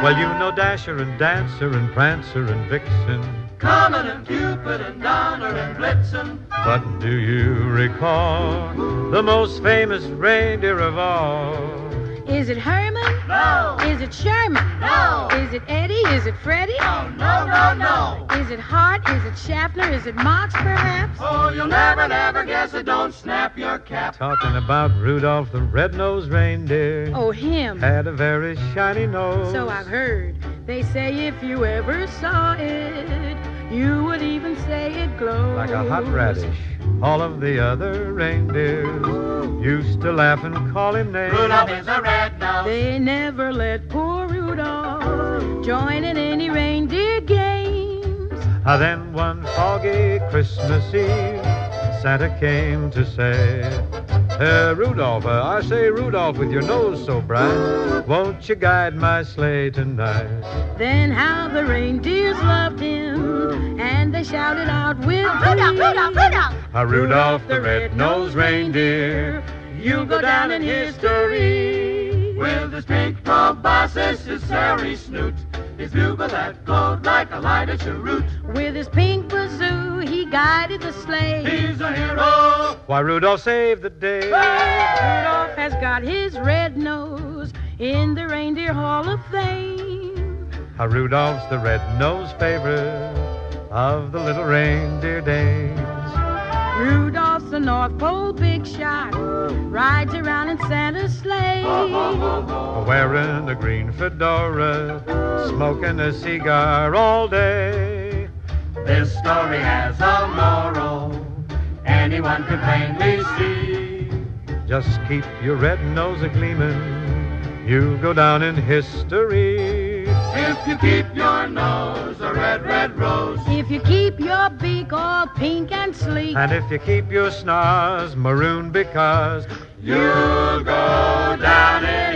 Well, you know Dasher and Dancer and Prancer and Vixen, Comet and Cupid and Donner and Blitzen. But do you recall the most famous reindeer of all? Is it Herman? No. Is it Sherman? No. Is it Eddie? Is it Freddie? Oh, no, no, no, no. Is it Hart? Is it Shapler? Is it Mox, perhaps? Oh, you'll never, never guess it. Don't snap your cap. Talking about Rudolph the red-nosed reindeer. Oh, him. Had a very shiny nose. So I've heard. They say if you ever saw it, you would even say it glowed. Like a hot radish. All of the other reindeers used to laugh and call him names. Rudolph is a red-nose. They never let poor Rudolph join in any reindeer games. Then one foggy Christmas Eve, Santa came to say, Rudolph, I say, Rudolph, with your nose so bright, won't you guide my sleigh tonight? Then how the reindeers loved him, and they shouted out with Rudolph, Rudolph, Rudolph! Rudolph the red-nosed reindeer, you'll go down in history. With his pink proboscis, his hairy snoot, his bugle that glowed like a lighted cheroot. With his pink bazoo, he guided the sleigh. He's a hero. Why, Rudolph saved the day. Rudolph has got his red nose in the Reindeer Hall of Fame. Rudolph's the red-nosed favorite of the little reindeer dames. Rudolph's the North Pole big shot, rides around in Santa's sleigh. Wearing a green fedora, smoking a cigar all day. This story has a moral anyone can plainly see. Just keep your red nose a-gleamin', you'll go down in history. If you keep your nose a red, red rose. If you keep your beak all pink and sleek. And if you keep your snars maroon, because you'll go down in